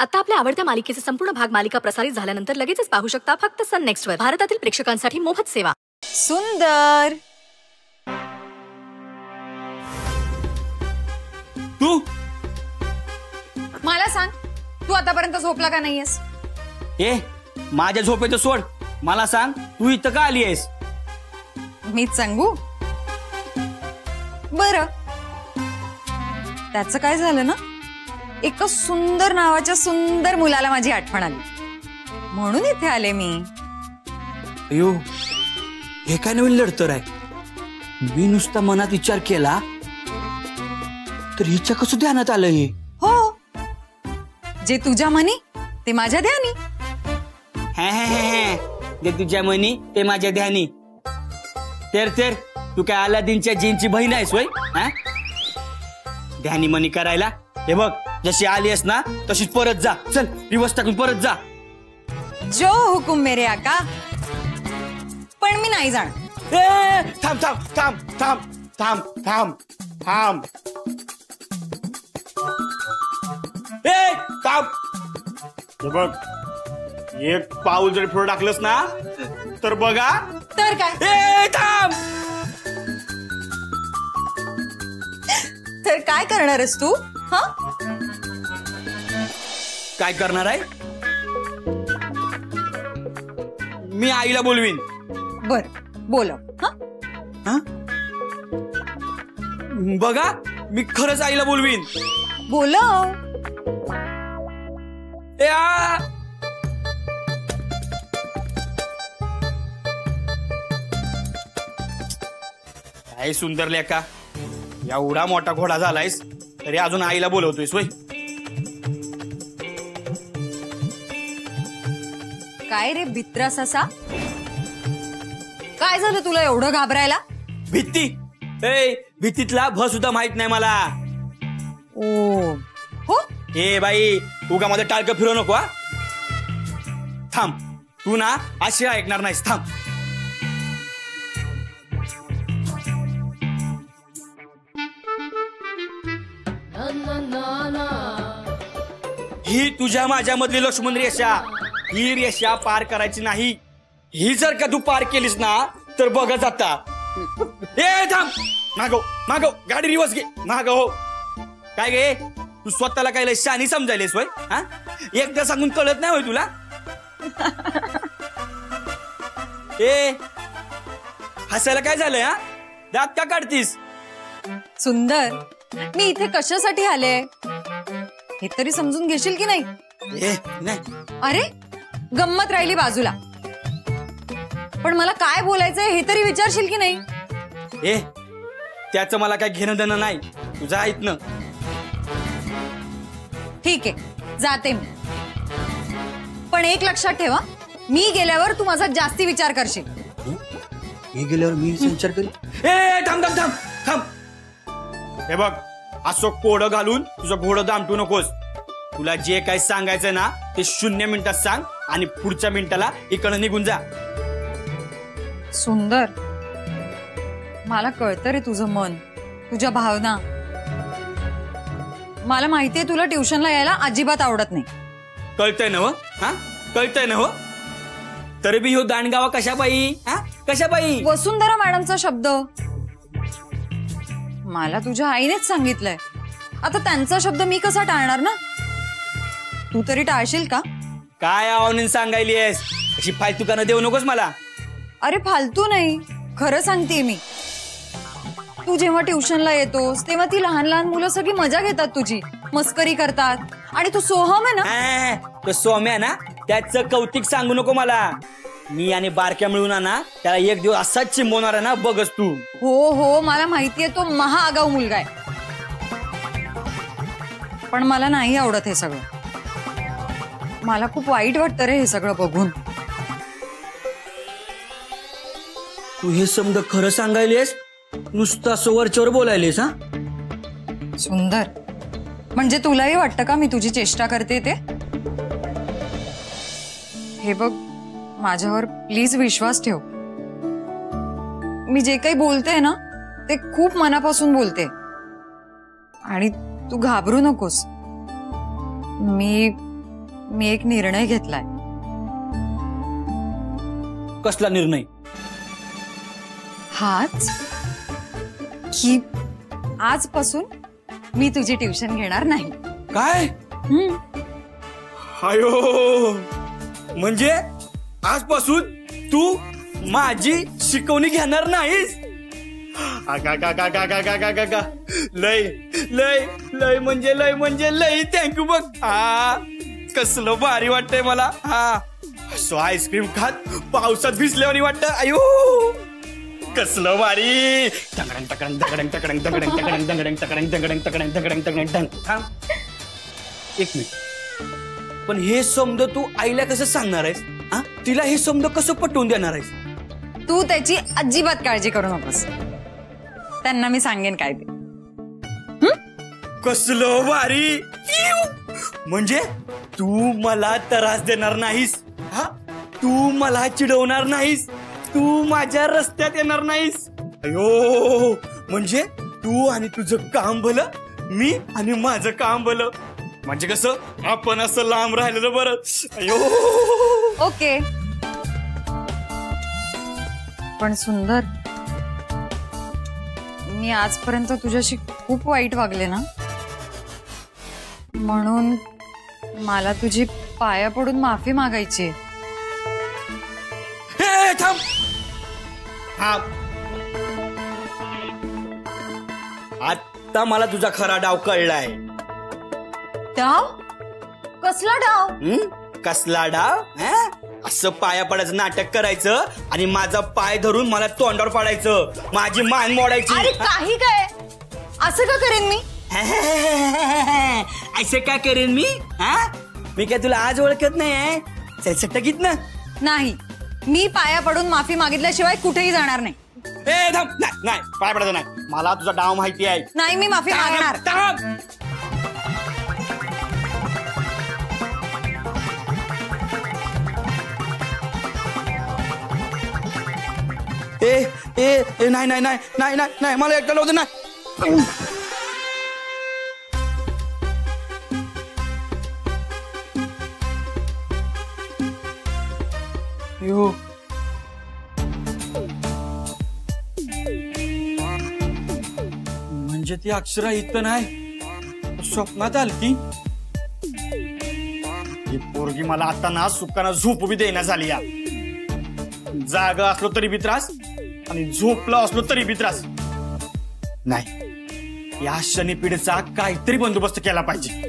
आता आपल्या आवडत्या मालिकेचे संपूर्ण भाग मालिका प्रसारित झाल्यानंतर लगेचच पाहू शकता फक्त सन नेक्स्ट वर। भारतातील प्रेक्षकांसाठी मोफत सेवा। सुंदर, तू मला सांग, तू आतापर्यंत झोपला का नाहीयेस? ए, माझ्या झोपेचं सोड, मला सांग तू इथं का आली आहेस? मीच सांगू? बरं, त्याचं काय झालं ना, एक सुंदर नावाच्या सुंदर मुलाला माझी आठवण आली म्हणून इथे आले मी। अयो, हे काय नवीन लढतर आहे? मी नुसता मनात विचार केला तर हिच्या कसं ध्यानात आलं हे? हो, जे तुझ्या मनी ते माझ्या ध्यानी। हा हा हा, जे तुझ्या मनी ते माझ्या ध्यानी। तर तर तू काय अलादीनच्या जिनची बहीण आहेस होय? हा, ध्यानी मनी करायला। हे बघ, जशी आली आहेस ना तशीच परत जा, चल रिवर्स टाकून परत जा। जो हुकुम मेरे आका, पण मी नाही जाणार। ए, थांब थांब थांब थांब थांब थांब थांब थांब। हे बघ, एक पाऊल जर पुढे टाकलंस ना तर बघा। तर काय? थांब, तर काय करणार आहेस तू? हा, काय करणार आहे? मी आईला बोलवीन। बर, बोलव। हा बघा, मी खरंच आईला बोलवीन। बोलव। काय सुंदर लेका, एवढा मोठा घोडा झालायस तरी अजून आईला बोलवतोयस होय? काय रे बित्रा ससा, काय झालं तुला एवढं घाबरायला? भीती, ए भीतीतला भ सुद्धा माहित नाही मला। ओ हो, ए बाई उगा मध्ये टाळकं फिरवू नको। थांब, तू ना अशी ऐकणार नाहीस। थांब, ही तुझ्या माझ्यामधली लक्ष्मण रेषा, ही रेषा पार करायची नाही। ही जर का तू पार केलीस ना तर बघत आता। ए थांब, मागो मागो, गाडी रिवर्स घे, मागो। हो काय गे, तू स्वतःला काय लय शानी समजायलेस होय? हा, एकदा सांगून कळत नाही होय तुला? ए, हसायला काय झालंय? हा, दात का काढतीस? सुंदर, मी इथे कशासाठी आले हे तरी समजून घेशील की नाही? अरे गंमत राहिली बाजूला, पण मला काय बोलायचंय हे तरी विचारशील की नाही? ए, त्याचं मला काय घेणं देणं नाही, तुझा ऐक ना। ठीक आहे, जाते मी, पण एक लक्षात ठेवा, मी गेल्यावर तू माझा जास्ती विचार करशील। मी गेल्यावर मी विचार करेल? ए थांब थांब थांब थांब। हे बघ, असं कोडं घालून तुझं घोडं दामटू नकोस। तुला जे काही सांगायचं ना ते 0 मिनिटात सांग आणि पुढच्या मिनिटाला इकडे निघून जा। सुंदर, मला कळतं रे तुझं मन, तुझ्या भावना। मला माहितीये तुला ट्युशनला यायला अजिबात आवडत नाही। कळतंय ना? हा, कळतंय ना? हो, तरी बी हो दांडगावा कशाबाई? हा, कशाबाई? वसुंधरा मॅडमचा शब्द मला तुझ्या आईनेच सांगितलंय, आता त्यांचा शब्द मी कसा टाळणार ना? तू तरी टाळशील का? काय आव्हान सांगायलीस, अशी फालतू काना देऊ नकोस मला। अरे फालतू नाही, खरं सांगते मी। तू जेव्हा ट्युशनला येतोस तेव्हा ती लहान लहान मुलं सगळी मजा घेतात तुझी, मस्करी करतात, आणि तू सोहम आहे ना? तो सोहम आहे ना, त्याचं कौतिक सांगू नको मला। मी आणि बारक्या मिळून ना त्याला एक दिवस असाच चिंबवणार ना, बघस तू। हो हो, मला माहितीये तो महा आगाऊ मुलगा आहे, पण मला नाही आवडत हे सगळं। मला खूप वाईट वाटतं रे हे सगळं बघून। तू हे समज खरं सांगायलेस, नुसतं असं वरच्यावर बोलायलेस। हा सुंदर, म्हणजे तुलाही वाटतं का मी तुझी चेष्टा करते ते? हे बघ, माझ्यावर प्लीज विश्वास ठेव। मी जे काही बोलते ना ते खूप मनापासून बोलते, आणि तू घाबरू नकोस। मी मी एक निर्णय घेतलाय. कसला निर्णय? हाच की आजपासून मी तुझी ट्यूशन घेणार नाही. काय? अयो, म्हणजे आजपासून तू माझी शिकवणी घेणार नाहीस? लय लय लय म्हणजे लय थँक्यू. बघ हा कसलं भारी वाटतंय मला. हा सो आईस्क्रीम खात पावसात भिजल्यावर वाटत. अयो कसलं भारी. टकडंग टकडंग टकडंग टकडंग टकडंग टकडंग टकडंग टकडंग टकडंग टकडंग टकडंग टकडंग टंग. थांब एक मिनिट, पण हे समज तू आईला कसं सांगणार आहेस? हा तिला हे समज कसं पटवून देणार आहेस? तू त्याची अजिबात काळजी करू नकोस. त्यांना मी सांगेन काय ते. कसलं भारी. म्हणजे तू मला त्रास देणार नाहीस, हा तू मला चिडवणार नाहीस, तू माझ्या रस्त्यात येणार नाहीस. अयो म्हणजे तू आणि तुझं काम भलं, मी आणि माझं काम भलं. म्हणजे कसं आपण असं लांब राहिलेलं बरं. अयो ओके. पण सुंदर, मी आजपर्यंत तुझ्याशी खूप वाईट वागले ना, म्हणून मला तुझी पाया पडून माफी मागायची. थांब थांब, आता मला तुझा खरा डाव कळलाय. डाव? कसला डाव? कसला डाव? असं पाया पडायचं नाटक करायचं आणि माझा पाय धरून मला तोंडावर पाडायचं, माझी मान मोडायची. अरे काही काय असं का करेन मी? असं का करेन मी? मी काय तुला आज ओळखत नाही? सटकीत ना नाही. मी पाया पडून माफी मागितल्याशिवाय कुठेही जाणार नाही. ए थांब, नाही पाया पडायचं नाही. मला तुझा डाव माहिती आहे. नाही मी माफी मागणार. ए ए ए नाही नाही नाही नाही नाही नाही, मला एकट्याला होतं नाही. यो म्हणजे ती अक्षरा इथं नाही, स्वप्नात आली ती. ही पोरगी मला आता ना सुखाना झोप बी देईना झाली. या जागा असलो तरी बी त्रास आणि झोपला असलो तरी बी त्रास. नाही, या शनिपिढीचा काहीतरी बंदोबस्त केला पाहिजे.